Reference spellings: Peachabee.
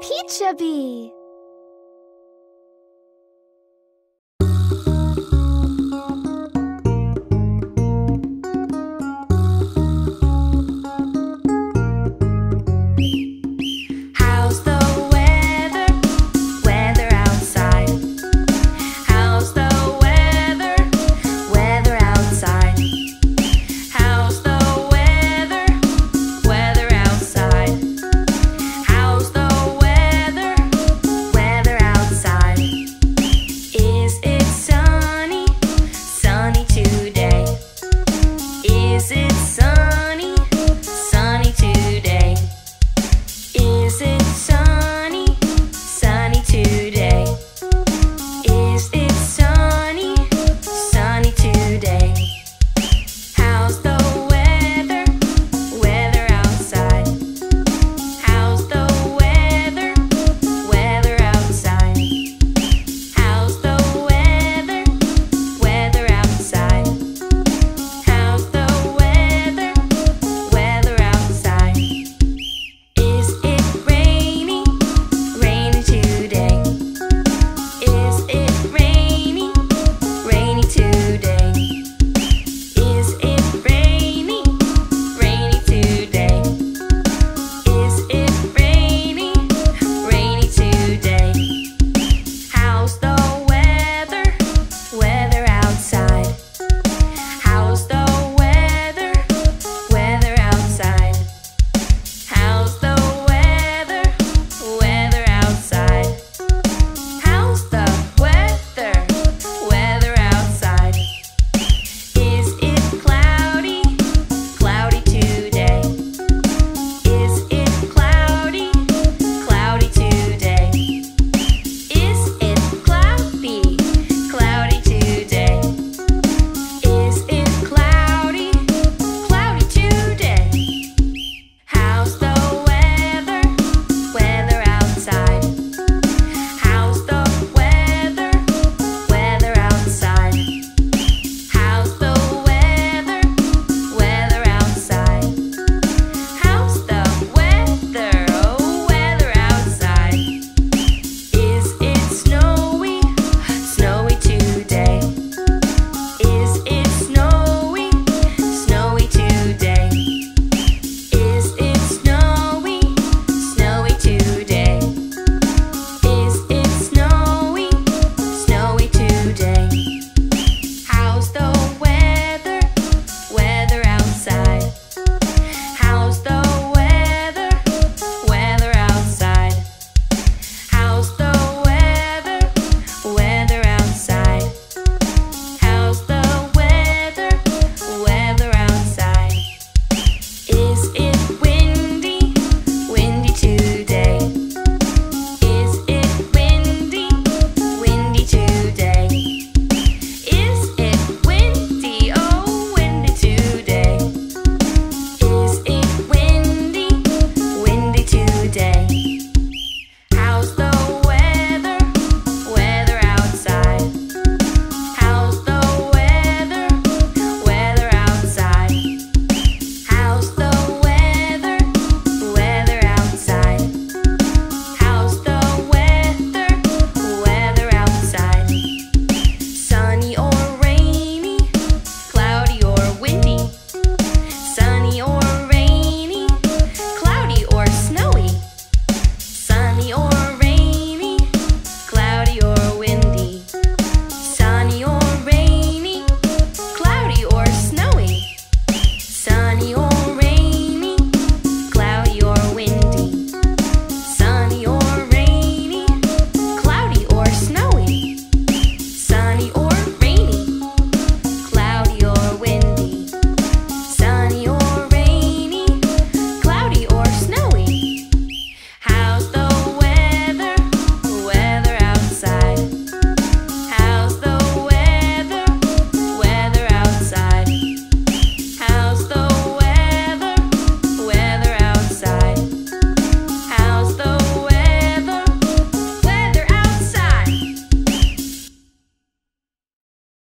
Peachabee.